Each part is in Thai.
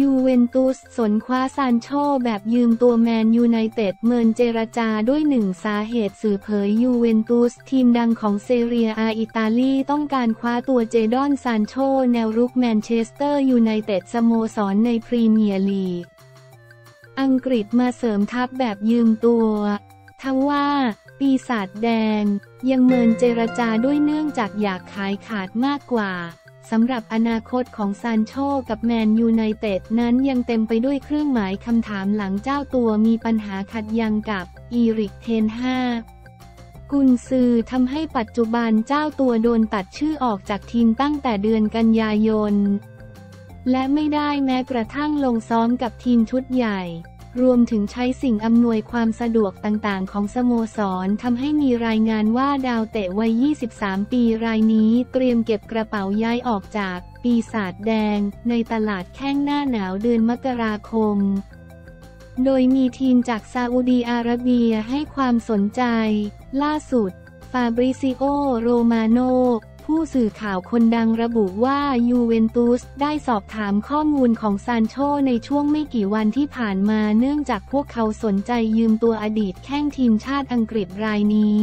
ยูเวนตุสสนคว้าซานโชแบบยืมตัวแมนยูไนเต็ดเมินเจรจาด้วยหนึ่งสาเหตุสื่อเผยยูเวนตุสทีมดังของเซเรียอาอิตาลีต้องการคว้าตัวเจดอนซานโชแนวรุกแมนเชสเตอร์ยูไนเต็ดสโมสรในพรีเมียร์ลีกอังกฤษมาเสริมทัพแบบยืมตัวทว่าปีศาจแดงยังเมินเจรจาด้วยเนื่องจากอยากขายขาดมากกว่าสำหรับอนาคตของซานโชกับแมนยูไนเต็ดนั้นยังเต็มไปด้วยเครื่องหมายคำถามหลังเจ้าตัวมีปัญหาขัดแย้งกับอีริกเทนฮาร์กุนซือทำให้ปัจจุบันเจ้าตัวโดนตัดชื่อออกจากทีมตั้งแต่เดือนกันยายนและไม่ได้แม้กระทั่งลงซ้อมกับทีมชุดใหญ่รวมถึงใช้สิ่งอำนวยความสะดวกต่างๆของสโมสรทำให้มีรายงานว่าดาวเตะวัย 23 ปีรายนี้เตรียมเก็บกระเป๋าย้ายออกจากปีศาจแดงในตลาดแข้งหน้าหนาวเดือนมกราคมโดยมีทีมจากซาอุดีอาระเบียให้ความสนใจล่าสุดฟาบริซิโอโรมาโนผู้สื่อข่าวคนดังระบุว่ายูเวนตุสได้สอบถามข้อมูลของซานโชในช่วงไม่กี่วันที่ผ่านมาเนื่องจากพวกเขาสนใจยืมตัวอดีตแข้งทีมชาติอังกฤษรายนี้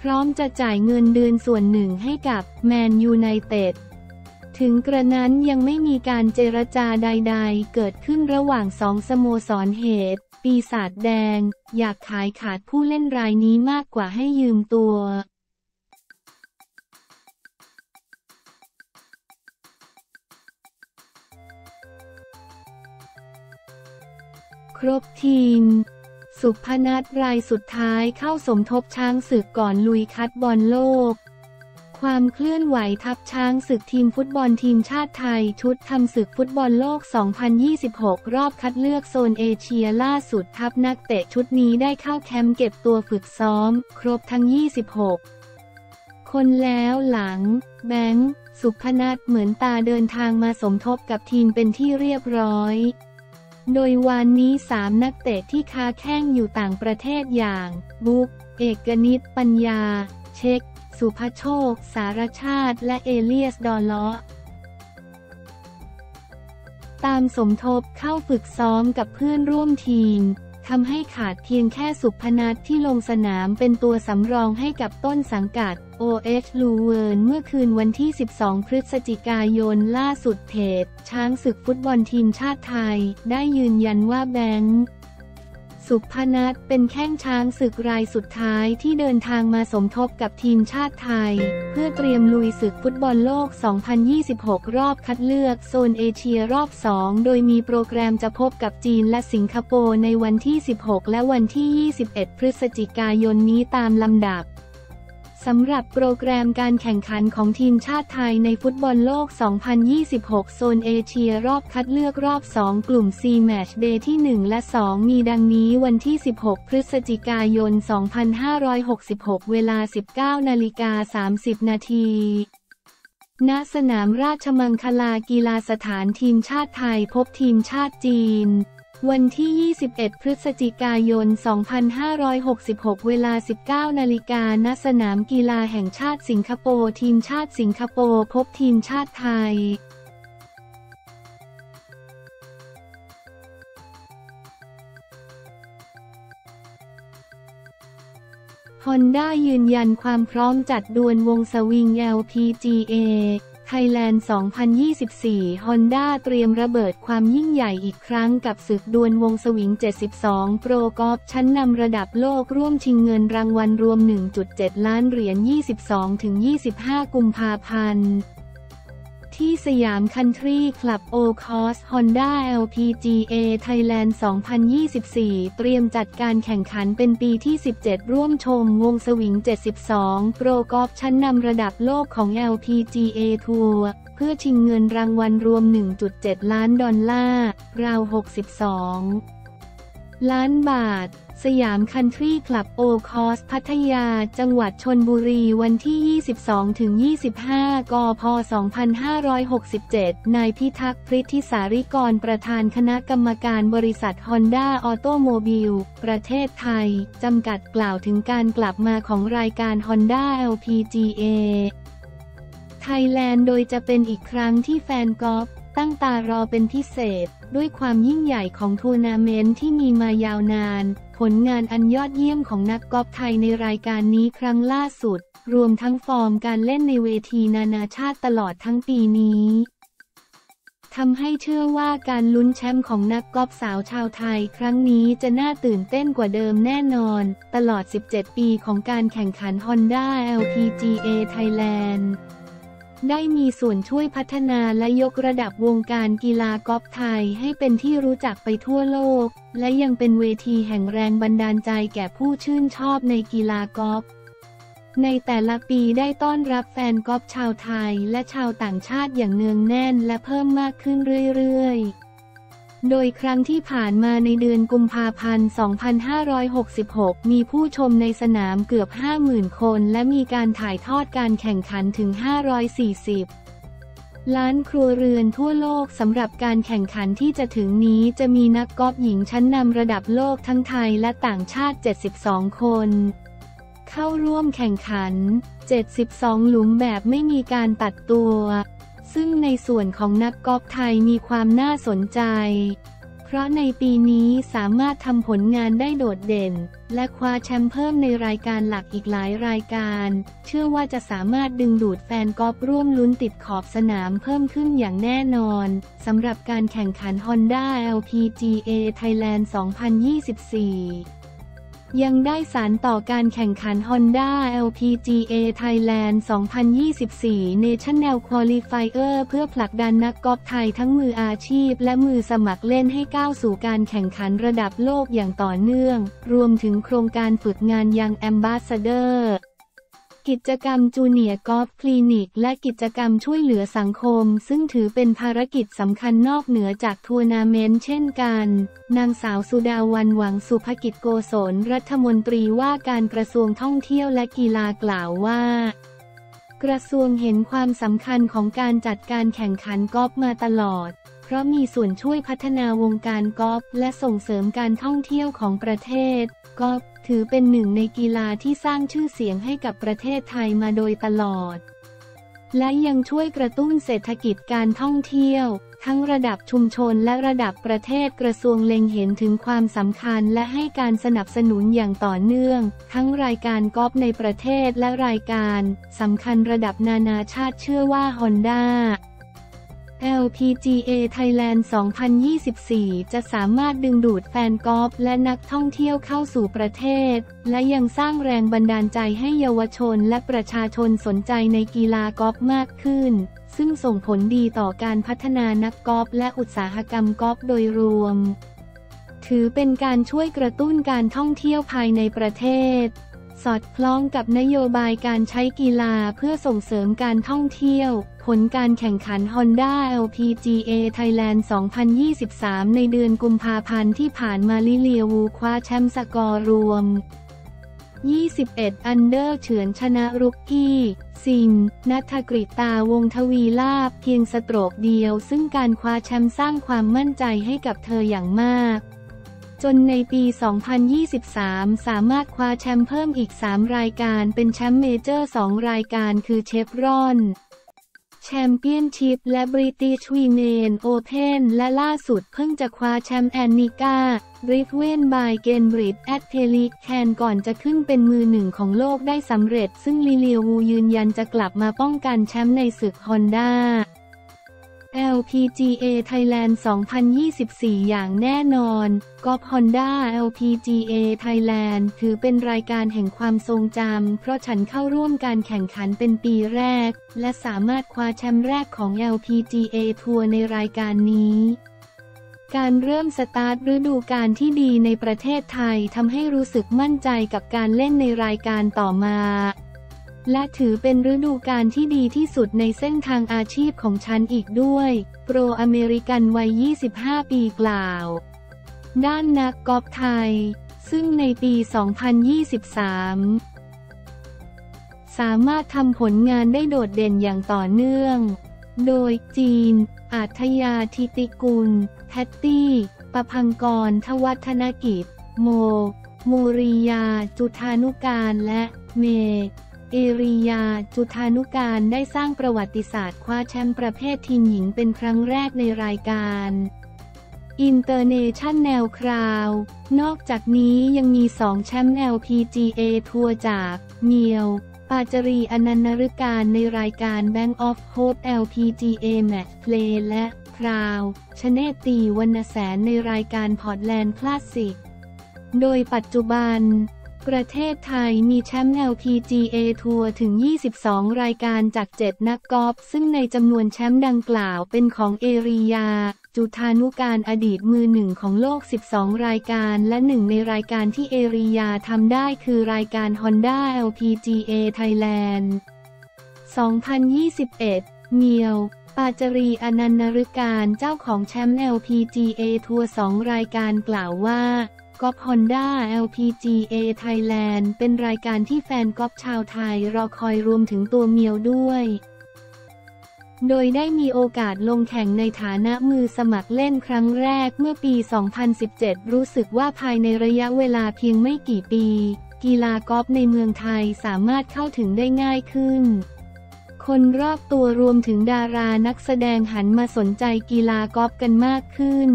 พร้อมจะจ่ายเงินเดือนส่วนหนึ่งให้กับแมนยูไนเต็ดถึงกระนั้นยังไม่มีการเจรจาใดๆเกิดขึ้นระหว่างสองสโมสรเหตุปีศาจแดงอยากขายขาดผู้เล่นรายนี้มากกว่าให้ยืมตัวครบทีมสุพนัทรายสุดท้ายเข้าสมทบช้างศึกก่อนลุยคัดบอลโลกความเคลื่อนไหวทัพช้างศึกทีมฟุตบอลทีมชาติไทยชุดทำศึกฟุตบอลโลก 2026 รอบคัดเลือกโซนเอเชียล่าสุดทัพนักเตะชุดนี้ได้เข้าแคมป์เก็บตัวฝึกซ้อมครบทั้ง26 คนแล้วหลังแบงค์สุพนัทเหมือนตาเดินทางมาสมทบกับทีมเป็นที่เรียบร้อยโดยวันนี้3นักเตะที่ค้าแข้งอยู่ต่างประเทศอย่างบุ๊กเอกนิษฐ์ปัญญาเช็คสุภโชคสารชาติและเอเลียสดอลเลาะตามสมทบเข้าฝึกซ้อมกับเพื่อนร่วมทีมทำให้ขาดเพียงแค่สุพนัทที่ลงสนามเป็นตัวสำรองให้กับต้นสังกัด OH ลูเวิร์นเมื่อคืนวันที่12พฤศจิกายนล่าสุดเพจช้างศึกฟุตบอลทีมชาติไทยได้ยืนยันว่าแบงค์สุพนัทเป็นแข้งช้างศึกรายสุดท้ายที่เดินทางมาสมทบกับทีมชาติไทยเพื่อเตรียมลุยศึกฟุตบอลโลก 2026 รอบคัดเลือกโซนเอเชียรอบ 2 โดยมีโปรแกรมจะพบกับจีนและสิงคโปร์ในวันที่16และวันที่21พฤศจิกายนนี้ตามลำดับสำหรับโปรแกรมการแข่งขันของทีมชาติไทยในฟุตบอลโลก 2026 โซนเอเชียรอบคัดเลือกรอบ 2 กลุ่ม C Match Day ที่ 1 และ 2 มีดังนี้วันที่16พฤศจิกายน 2566 เวลา 19:30 นาทีณสนามราชมังคลากีฬาสถานทีมชาติไทยพบทีมชาติจีนวันที่21พฤศจิกายน2566เวลา 19:00 น.ณสนามกีฬาแห่งชาติสิงคโปร์ทีมชาติสิงคโปร์พบทีมชาติไทยHonda ยืนยันความพร้อมจัดดวลวงสวิง LPGA Thailand 2024 Honda เตรียมระเบิดความยิ่งใหญ่อีกครั้งกับศึกดวลวงสวิง 72 โปรกอล์ฟชั้นนำระดับโลกร่วมชิงเงินรางวัลรวม 1.7 ล้านเหรียญ 22-25 กุมภาพันธ์ที่สยามคันทรีคลับโอคอส Honda LPGA Thailand 2024 เตรียมจัดการแข่งขันเป็นปีที่17ร่วมชมวงสวิง 72 โปรกอล์ฟชั้นนำระดับโลกของ LPGA ทัวร์เพื่อชิงเงินรางวัลรวม 1.7 ล้านดอลลาร์ราว 62 ล้านบาท สยามคันทรีคลับโอคอสพัทยาจังหวัดชลบุรีวันที่ 22-25 กพ. 2567 นายพิทักษ์ พฤทธิสาริกรประธานคณะกรรมการบริษัท Honda Automobile ประเทศไทยจำกัดกล่าวถึงการกลับมาของรายการ Honda LPGA Thailand โดยจะเป็นอีกครั้งที่แฟนกอล์ฟตั้งตารอเป็นพิเศษด้วยความยิ่งใหญ่ของทัวร์นาเมนต์ที่มีมายาวนานผลงานอันยอดเยี่ยมของนักกอล์ฟไทยในรายการนี้ครั้งล่าสุดรวมทั้งฟอร์มการเล่นในเวทีนานาชาติตลอดทั้งปีนี้ทำให้เชื่อว่าการลุ้นแชมป์ของนักกอล์ฟสาวชาวไทยครั้งนี้จะน่าตื่นเต้นกว่าเดิมแน่นอนตลอด17ปีของการแข่งขัน Honda LPGA Thailandได้มีส่วนช่วยพัฒนาและยกระดับวงการกีฬากอล์ฟไทยให้เป็นที่รู้จักไปทั่วโลกและยังเป็นเวทีแห่งแรงบันดาลใจแก่ผู้ชื่นชอบในกีฬากอล์ฟในแต่ละปีได้ต้อนรับแฟนกอล์ฟชาวไทยและชาวต่างชาติอย่างเนืองแน่นและเพิ่มมากขึ้นเรื่อยๆโดยครั้งที่ผ่านมาในเดือนกุมภาพันธ์ 2566 มีผู้ชมในสนามเกือบ 50,000 คนและมีการถ่ายทอดการแข่งขันถึง 540 ล้านครัวเรือนทั่วโลกสำหรับการแข่งขันที่จะถึงนี้จะมีนักกอล์ฟหญิงชั้นนำระดับโลกทั้งไทยและต่างชาติ 72 คนเข้าร่วมแข่งขัน 72 หลุมแบบไม่มีการตัดตัวซึ่งในส่วนของนักกอล์ฟไทยมีความน่าสนใจเพราะในปีนี้สามารถทำผลงานได้โดดเด่นและคว้าแชมป์เพิ่มในรายการหลักอีกหลายรายการเชื่อว่าจะสามารถดึงดูดแฟนกอล์ฟร่วมลุ้นติดขอบสนามเพิ่มขึ้นอย่างแน่นอนสำหรับการแข่งขัน Honda LPGA Thailand 2024ยังได้สานต่อการแข่งขัน Honda LPGA Thailand 2024 National Qualifier เพื่อผลักดันนักกอล์ฟไทยทั้งมืออาชีพและมือสมัครเล่นให้ก้าวสู่การแข่งขันระดับโลกอย่างต่อเนื่องรวมถึงโครงการฝึกงานยัง Ambassador กิจกรรม Junior Golf Clinic และกิจกรรมช่วยเหลือสังคมซึ่งถือเป็นภารกิจสำคัญนอกเหนือจากทัวร์นาเมนต์เช่นกันนางสาวสุดาวันหวังสุภกิจโกศลรัฐมนตรีว่าการกระทรวงท่องเที่ยวและกีฬากล่าวว่ากระทรวงเห็นความสำคัญของการจัดการแข่งขันกอล์ฟมาตลอดเพราะมีส่วนช่วยพัฒนาวงการกอล์ฟและส่งเสริมการท่องเที่ยวของประเทศกอล์ฟถือเป็นหนึ่งในกีฬาที่สร้างชื่อเสียงให้กับประเทศไทยมาโดยตลอดและยังช่วยกระตุ้นเศรษฐกิจการท่องเที่ยวทั้งระดับชุมชนและระดับประเทศกระทรวงเล็งเห็นถึงความสำคัญและให้การสนับสนุนอย่างต่อเนื่องทั้งรายการกอล์ฟในประเทศและรายการสำคัญระดับนานาชาติเชื่อว่า Honda LPGA Thailand 2024 จะสามารถดึงดูดแฟนกอล์ฟและนักท่องเที่ยวเข้าสู่ประเทศและยังสร้างแรงบันดาลใจให้เยาวชนและประชาชนสนใจในกีฬากอล์ฟมากขึ้นซึ่งส่งผลดีต่อการพัฒนานักกอล์ฟและอุตสาหกรรมกอล์ฟโดยรวมถือเป็นการช่วยกระตุ้นการท่องเที่ยวภายในประเทศสอดคล้องกับนโยบายการใช้กีฬาเพื่อส่งเสริมการท่องเที่ยวผลการแข่งขัน Honda LPGA Thailand 2023 ในเดือนกุมภาพันธ์ที่ผ่านมาลิเลียวูคว้าแชมป์สกอร์รวม21 อันเดอร์เฉือนชนะรุกกี้ซินณัฐกฤตาวงศ์ทวีลาภเพียงสโตรกเดียวซึ่งการคว้าแชมป์สร้างความมั่นใจให้กับเธออย่างมากจนในปี 2023 สามารถคว้าแชมป์เพิ่มอีก 3 รายการเป็นแชมป์เมเจอร์ 2 รายการคือเชฟรอนแชมเปี้ยนชิพและบริติชวีเมนโอเพนและล่าสุดเพิ่งจะคว้าแชมป์แอนนิก้าริฟเวนบายเกนบริดแอตเทลิกแคนก่อนจะขึ้นเป็นมือหนึ่งของโลกได้สำเร็จซึ่งลิเลียวูยืนยันจะกลับมาป้องกันแชมป์ในศึก Honda LPGA Thailand 2024 อย่างแน่นอนกอล์ฟ Honda LPGA Thailand ถือเป็นรายการแห่งความทรงจำเพราะฉันเข้าร่วมการแข่งขันเป็นปีแรกและสามารถคว้าแชมป์แรกของ LPGA ทัวร์ในรายการนี้การเริ่มสตาร์ทฤดูกาลที่ดีในประเทศไทยทำให้รู้สึกมั่นใจกับการเล่นในรายการต่อมาและถือเป็นฤดูกาลที่ดีที่สุดในเส้นทางอาชีพของฉันอีกด้วยโปรอเมริกันวัย 25 ปีกล่าวด้านนักกอล์ฟไทย ซึ่งในปี 2023 สามารถทำผลงานได้โดดเด่นอย่างต่อเนื่องโดยจีนอาทยาธิติกุลแพตตี้ประภังกรทวัฒนกิจโมมูริยาจุฑานุการและเมเอริยาจุฑานุการได้สร้างประวัติศาสตร์คว้าแชมป์ประเภททีมหญิงเป็นครั้งแรกในรายการInternational Crown นอกจากนี้ยังมี2แชมป์ LPGA ทัวร์จากเมียวปาจรีอนันต์นฤการในรายการ Bank of Hope LPGA Match Play และพราวชเนตตีวรรณแสนในรายการ Portland Classic โดยปัจจุบันประเทศไทยมีแชมป์ LPGA ทัวร์ถึง22รายการจาก7นักกอล์ฟซึ่งในจำนวนแชมป์ดังกล่าวเป็นของเอริยาจุฑานุการอดีตมือหนึ่งของโลก12รายการและหนึ่งในรายการที่เอริยาทำได้คือรายการ Honda LPGA Thailand 2021 เมียวปาจรีอนันต์นฤการเจ้าของแชมป์ LPGA ทัวร์2รายการกล่าวว่ากอล์ฟ Honda LPGA Thailand เป็นรายการที่แฟนกอล์ฟชาวไทยรอคอยรวมถึงตัวเมียวด้วยโดยได้มีโอกาสลงแข่งในฐานะมือสมัครเล่นครั้งแรกเมื่อปี 2017 รู้สึกว่าภายในระยะเวลาเพียงไม่กี่ปีกีฬากอล์ฟในเมืองไทยสามารถเข้าถึงได้ง่ายขึ้นคนรอบตัวรวมถึงดารานักแสดงหันมาสนใจกีฬากอล์ฟกันมากขึ้น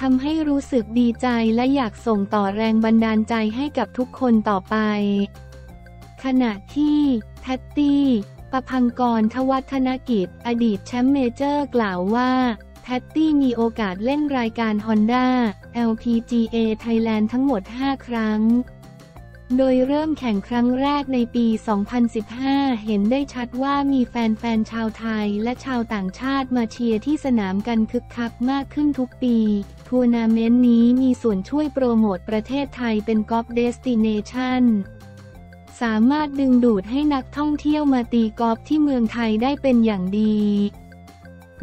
ทำให้รู้สึกดีใจและอยากส่งต่อแรงบันดาลใจให้กับทุกคนต่อไปขณะที่แพตตี้ประภังกรทวัฒนกิจอดีตแชมป์เมเจอร์กล่าวว่าแพตตี้มีโอกาสเล่นรายการ Honda LPGA Thailand ทั้งหมด5ครั้งโดยเริ่มแข่งครั้งแรกในปี 2015 เห็นได้ชัดว่ามีแฟนๆชาวไทยและชาวต่างชาติมาเชียร์ที่สนามกันคึกคักมากขึ้นทุกปีทัวร์นาเมนต์นี้มีส่วนช่วยโปรโมทประเทศไทยเป็นกอล์ฟเดสติเนชั่นสามารถดึงดูดให้นักท่องเที่ยวมาตีกอล์ฟที่เมืองไทยได้เป็นอย่างดี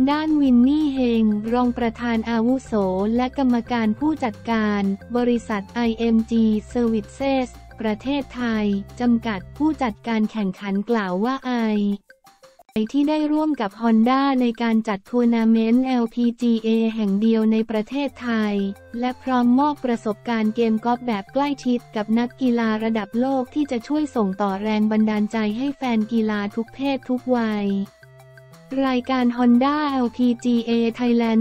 ด้านวินนี่เฮงรองประธานอาวุโสและกรรมการผู้จัดการบริษัท IMG Services ประเทศไทยจำกัดผู้จัดการแข่งขันกล่าวว่าที่ได้ร่วมกับ Honda ในการจัดทัวร์นาเมนต์ LPGA แห่งเดียวในประเทศไทยและพร้อมมอบประสบการณ์เกมกอล์ฟแบบใกล้ชิดกับนักกีฬาระดับโลกที่จะช่วยส่งต่อแรงบันดาลใจให้แฟนกีฬาทุกเพศทุกวัยรายการ Honda LPGA Thailand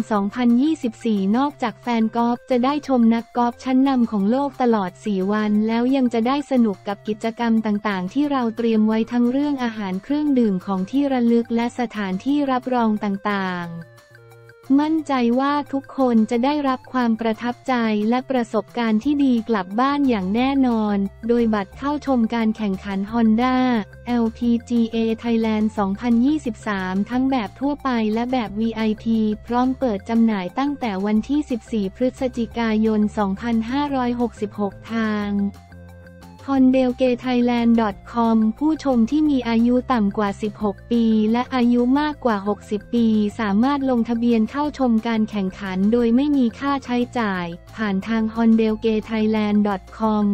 2024 นอกจากแฟนกอล์ฟจะได้ชมนักกอล์ฟชั้นนำของโลกตลอด4วันแล้วยังจะได้สนุกกับกิจกรรมต่างๆที่เราเตรียมไว้ทั้งเรื่องอาหารเครื่องดื่มของที่ระลึกและสถานที่รับรองต่างๆมั่นใจว่าทุกคนจะได้รับความประทับใจและประสบการณ์ที่ดีกลับบ้านอย่างแน่นอนโดยบัตรเข้าชมการแข่งขัน Honda LPGA Thailand 2023 ทั้งแบบทั่วไปและแบบ VIP พร้อมเปิดจำหน่ายตั้งแต่วันที่ 14 พฤศจิกายน 2566 ทาง hondelgthailand.com ผู้ชมที่มีอายุต่ำกว่า16ปีและอายุมากกว่า60ปีสามารถลงทะเบียนเข้าชมการแข่งขันโดยไม่มีค่าใช้จ่ายผ่านทาง hondelgthailand.com